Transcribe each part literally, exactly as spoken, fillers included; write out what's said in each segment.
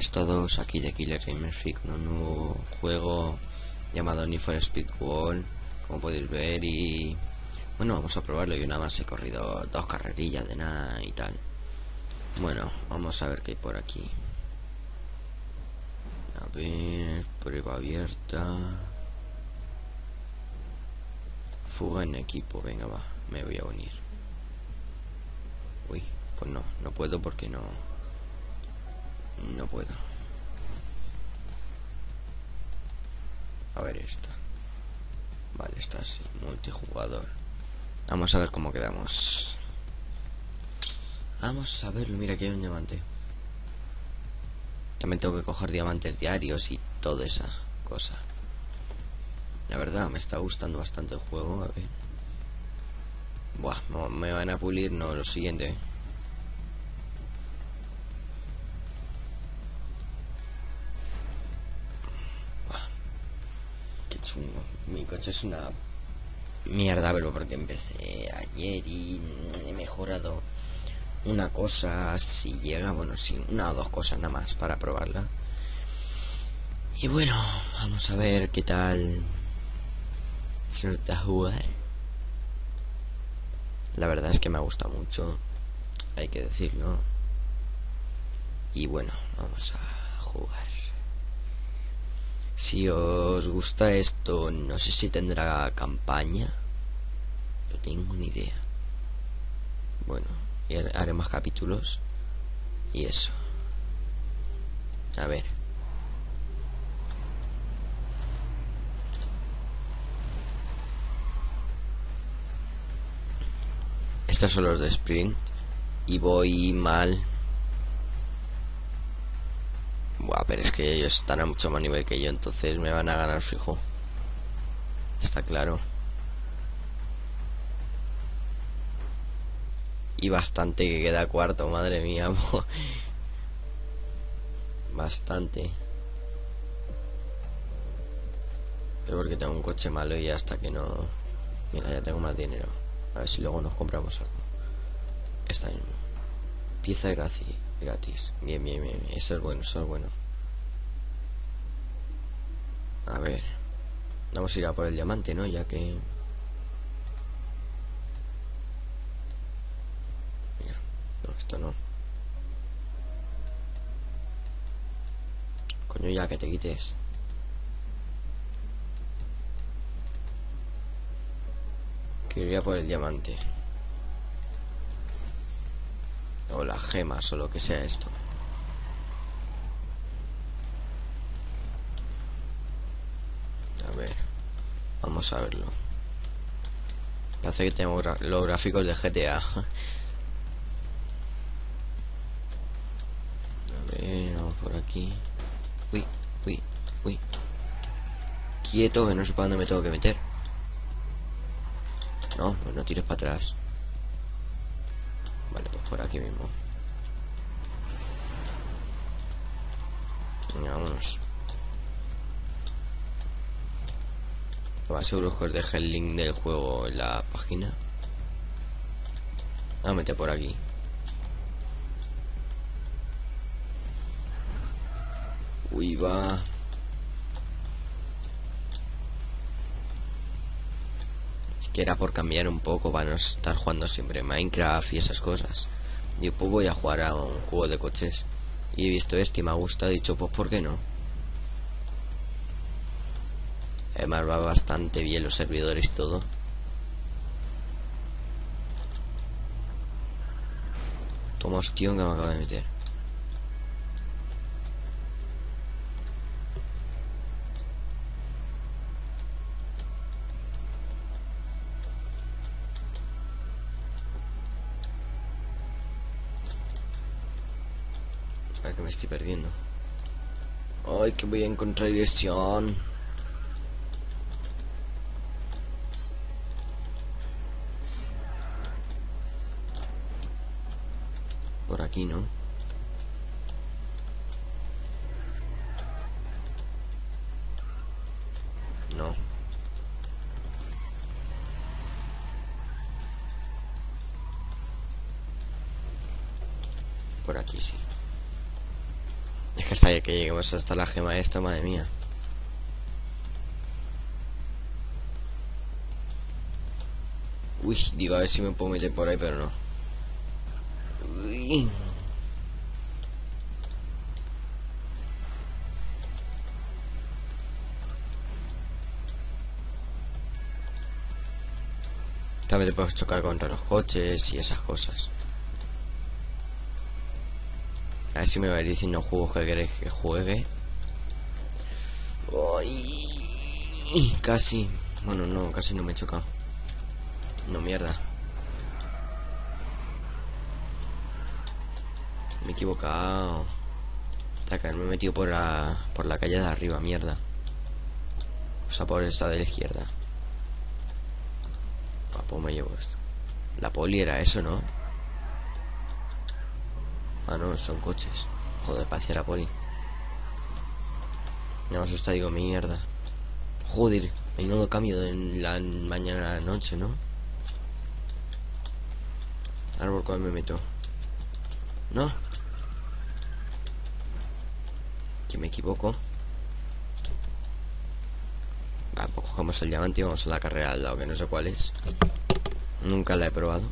buenas a todos, aquí de Killer Gamer Fic, un nuevo juego llamado Need for Speed World, como podéis ver. Y bueno, vamos a probarlo. Y nada más he corrido dos carrerillas de nada y tal. Bueno, vamos a ver qué hay por aquí. A ver, prueba abierta, fuga en equipo. Venga, va, me voy a unir. Uy, pues no, no puedo porque no no puedo. A ver esta. Vale, está así, multijugador. Vamos a ver cómo quedamos. Vamos a verlo, mira, aquí hay un diamante. También tengo que coger diamantes diarios y toda esa cosa. La verdad, me está gustando bastante el juego, a ver. Buah, no, me van a pulir, no, lo siguiente. Buah. Qué chungo. Mi coche es una mierda, pero porque empecé ayer y he mejorado una cosa, si llega, bueno, sí, una o dos cosas nada más para probarla. Y bueno, vamos a ver qué tal se nota jugar. La verdad es que me ha gustado mucho, hay que decirlo. Y bueno, vamos a jugar. Si os gusta esto, no sé si tendrá campaña, no tengo ni idea. Bueno, y haré más capítulos y eso. A ver, estos son los de sprint y voy mal. Buah, pero es que ellos están a mucho más nivel que yo, entonces me van a ganar fijo, está claro. Y bastante que queda cuarto, madre mía. Bastante. Pero porque tengo un coche malo y hasta que no... Mira, ya tengo más dinero. A ver si luego nos compramos algo. Esta misma. Pieza gratis. Gratis. Bien, bien, bien. Eso es bueno, eso es bueno. A ver. Vamos a ir a por el diamante, ¿no? Ya que... Esto no. Coño, ya que te quites. Quería por el diamante. O las gemas o lo que sea esto. A ver. Vamos a verlo. Parece que tengo gra- los gráficos de G T A. Aquí. Uy, uy, uy. Quieto, que no sé para dónde me tengo que meter. No, pues no tires para atrás. Vale, pues por aquí mismo. Venga, vámonos. Lo más seguro es que os deje el link del juego en la página. Ah, mete por aquí. Uy, va. Es que era por cambiar un poco para no estar jugando siempre Minecraft y esas cosas. Yo pues voy a jugar a un juego de coches. Y he visto este y me ha gustado, he dicho, pues ¿por qué no? Además va bastante bien los servidores y todo. Toma, hostión, que me acaba de meter. Que me estoy perdiendo. Ay, que voy a encontrar dirección. Por aquí, ¿no? No. Por aquí, sí. Es que hasta que lleguemos hasta la gema esta, madre mía. Uy, digo, a ver si me puedo meter por ahí, pero no. Uy. También te puedes chocar contra los coches y esas cosas. A ver si me vais diciendo juegos que queréis que juegue. Uy, casi. Bueno, no, casi no me he chocado. No, mierda. Me he equivocado. Taca, me he metido por la, por la calle de arriba, mierda. O sea, por esta de la izquierda. Papo, me llevo esto. La poli era eso, ¿no? Ah, no, son coches. Joder, pasé a la poli. Me asusta, digo, mierda. Joder, menudo cambio de la mañana a la noche, ¿no? Árbol, ¿cuál me meto? ¿No? Que me equivoco. Va, pues cogemos el diamante y vamos a la carrera al lado, que no sé cuál es. Nunca la he probado.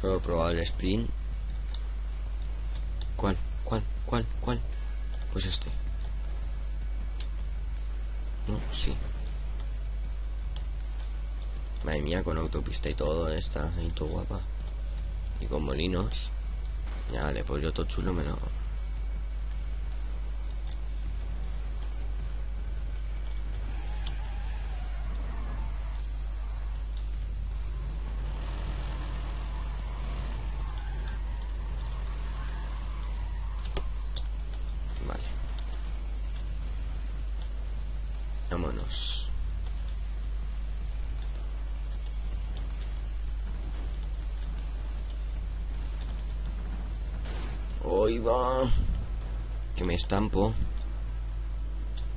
Solo he probado el sprint. ¿Cuál? ¿Cuál? ¿Cuál? ¿Cuál? Pues este. No, sí. Madre mía, con autopista y todo, esta y todo guapa. Y con molinos. Ya, le pues yo todo chulo me lo... Vámonos. Hoy va. Que me estampo.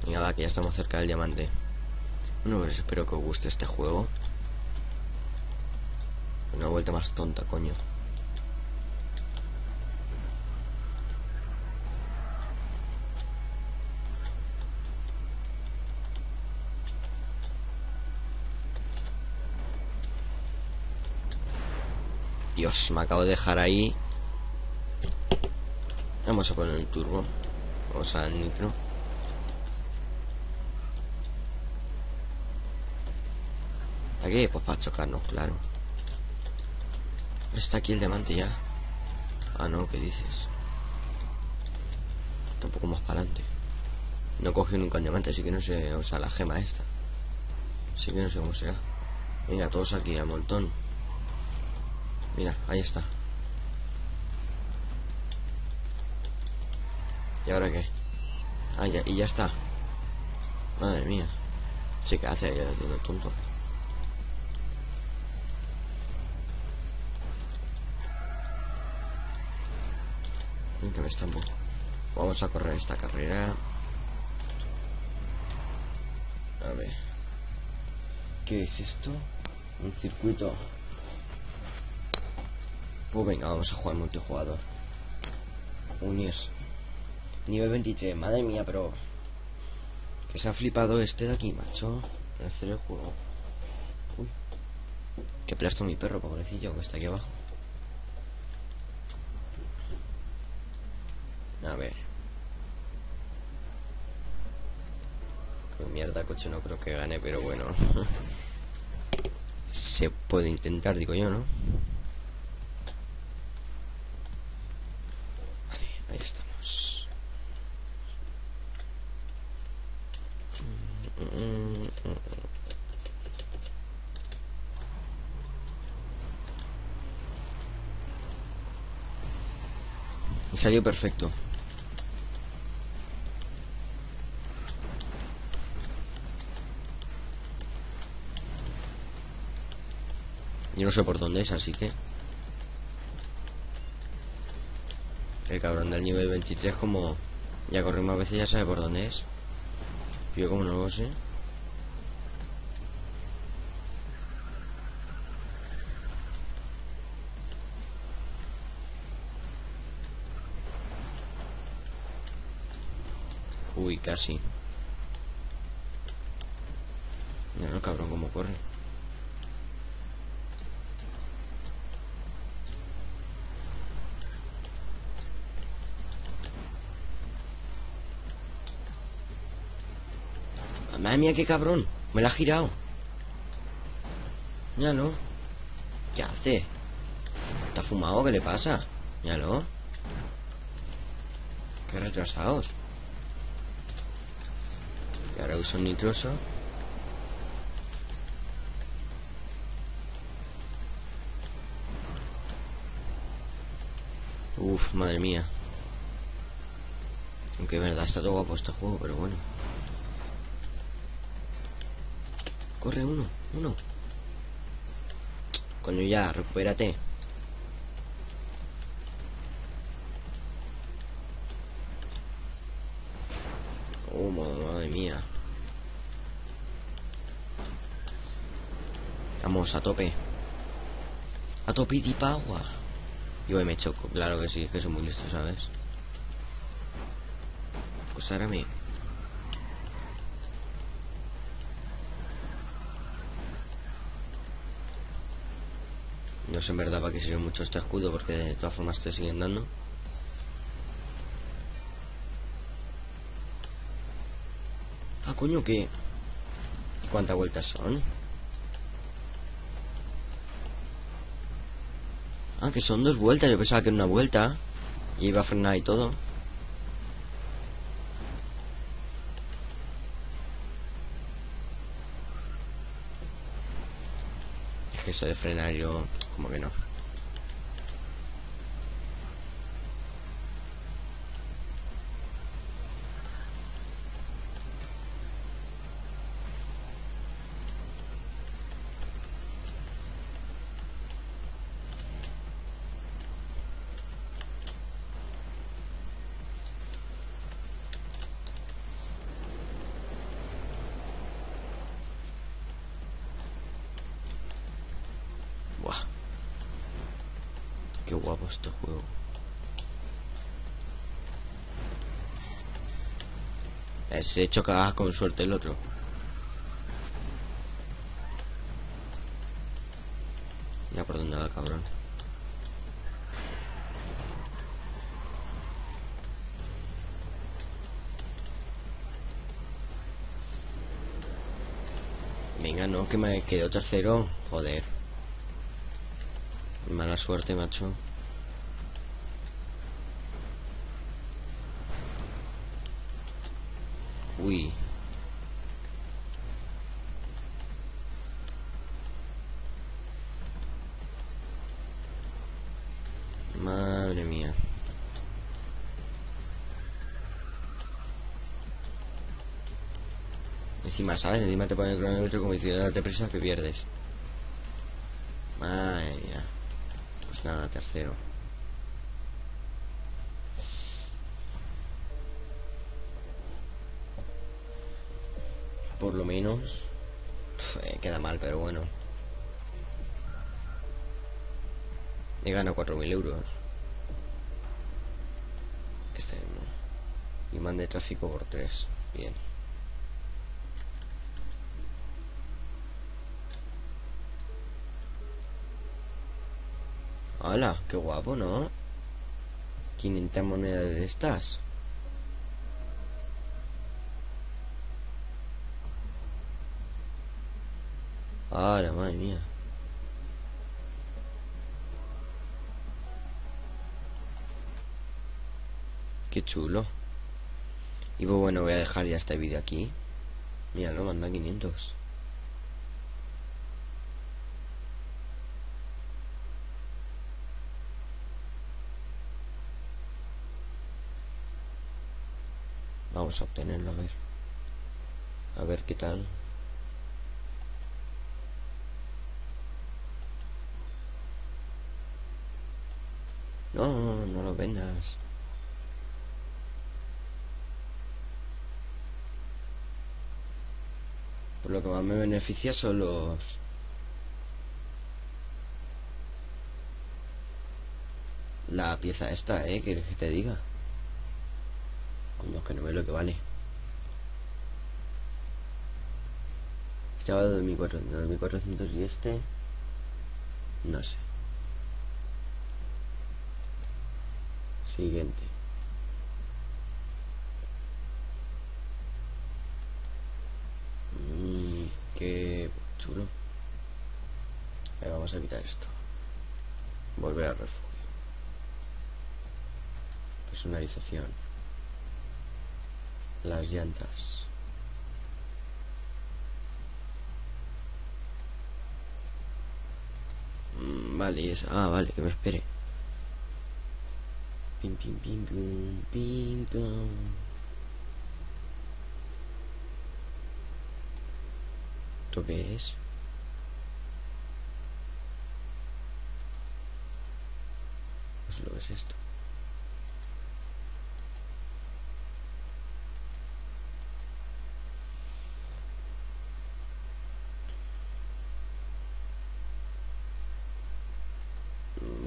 Y nada, que ya estamos cerca del diamante. Bueno, pues espero que os guste este juego. Una vuelta más tonta, coño. Dios, me acabo de dejar ahí. Vamos a poner el turbo. Vamos al nitro. Aquí, pues para chocarnos, claro. Está aquí el diamante ya. Ah, no, ¿qué dices? Tampoco más para adelante. No cogí nunca el diamante, así que no sé. O sea, la gema esta. Así que no sé cómo será. Venga, todos aquí, a montón. Mira, ahí está. ¿Y ahora qué? Ah, ya, y ya está. Madre mía. Sí que hace ayer haciendo tonto. Que me estampo. Vamos a correr esta carrera. A ver. ¿Qué es esto? Un circuito. Pues venga, vamos a jugar multijugador. Unir. Nivel veintitrés, madre mía, pero... Que se ha flipado este de aquí, macho. En hacer el juego. Uy. Que aplasto a mi perro, pobrecillo, que está aquí abajo. A ver. Qué mierda, coche, no creo que gane, pero bueno. Se puede intentar, digo yo, ¿no? Ahí estamos. Me salió perfecto. Yo no sé por dónde es, así que... El cabrón del nivel veintitrés, como ya corre más veces, ya sabe por dónde es. Yo como no lo sé. Uy, casi. Mira el cabrón cómo corre. Madre mía, qué cabrón. Me la ha girado. Míralo. ¿Qué hace? ¿Está fumado? ¿Qué le pasa? Míralo. Qué retrasados. Y ahora uso un nitroso. Uf, madre mía. Aunque es verdad, está todo guapo este juego, pero bueno. Corre, uno, uno. Coño, ya, recupérate. Oh, madre mía. Vamos, a tope. A tope y pagua. Yo me choco, claro que sí, es que soy muy listo, ¿sabes? Pues ahora me... No sé en verdad para qué sirve mucho este escudo, porque de todas formas te siguen dando. Ah, coño, ¿qué? ¿Cuántas vueltas son? Ah, que son dos vueltas. Yo pensaba que era una vuelta y iba a frenar y todo. Es que eso de frenar yo... como que no. Buah. Qué guapo este juego. Se choca con suerte el otro. Mira por dónde va, cabrón. Venga, no, que me quedó tercero. Joder. Mala suerte, macho. Uy. Madre mía. Encima, ¿sabes? Encima te ponen el cronómetro como diciendo date prisa que pierdes. Madre mía. Nada, tercero. Por lo menos pf, eh, queda mal, pero bueno. He ganado cuatro mil euros. Este no. Imán de tráfico por tres. Bien. Hola, qué guapo, ¿no? quinientas monedas de estas. Hola, madre mía. Qué chulo. Y pues bueno, voy a dejar ya este vídeo aquí. Mira, lo manda quinientos. Vamos a obtenerlo, a ver. A ver qué tal. No, no, no lo vendas. Por lo que más me beneficia son los... la pieza esta, ¿eh? ¿Quieres que te diga? No, que no veo lo que vale. Chaval de dos mil cuatrocientos, dos mil cuatrocientos y este. No sé. Siguiente. Mm, qué chulo. Ahí vamos a quitar esto. Volver al refugio. Personalización. Las llantas. Vale, es... Ah, vale, que me espere. Pim, pim, pim, pum, pim, pum. ¿Esto qué es? No sé lo que es esto.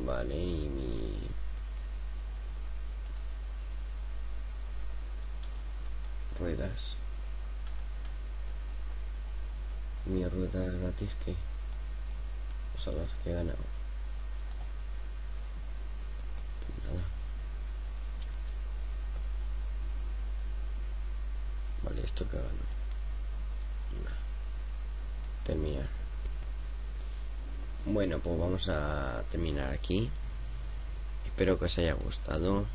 Vale, y mi... ruedas. Mi rueda gratis que... O sea, las que he ganado. Nada. Vale, esto que gano. Terminar. Bueno, pues vamos a terminar aquí. Espero que os haya gustado.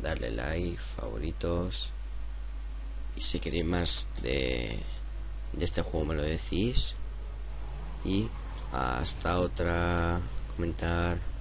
Darle like, favoritos. Y si queréis más de, de este juego me lo decís. Y hasta otra. Comentar.